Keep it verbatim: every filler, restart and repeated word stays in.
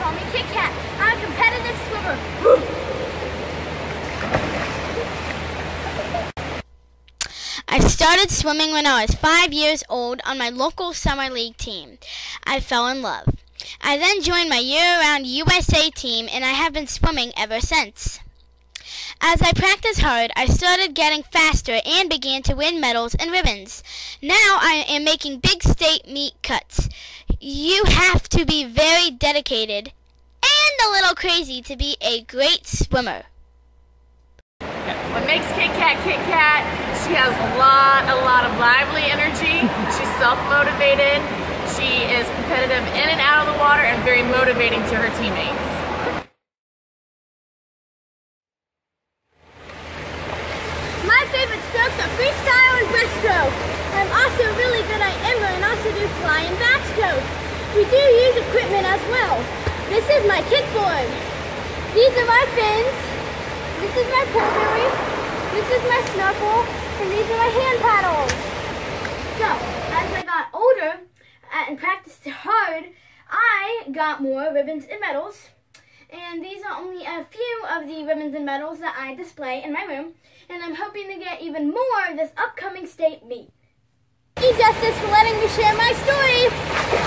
call me Kit-Kat. I'm a competitive swimmer. I started swimming when I was five years old on my local summer league team. I fell in love. I then joined my year-round U S A team, and I have been swimming ever since. As I practiced hard, I started getting faster and began to win medals and ribbons. Now I am making big state meet cuts. You have to be very dedicated and a little crazy to be a great swimmer. What makes Kit-Kat Kit-Kat? She has a lot, a lot of lively energy. She's self-motivated. She is competitive in and out of the water and very motivating to her teammates. My favorite strokes are freestyle and breaststroke. I'm also really good at inline and also do fly and backstroke. We do use equipment as well. This is my kickboard. These are my fins. This is my primary. This is my snorkel. And these are my hand paddles. So, as I got older and practiced hard, I got more ribbons and medals. And these are only a few of the ribbons and medals that I display in my room. And I'm hoping to get even more this upcoming state meet. Thank you, Justice, for letting me share my story.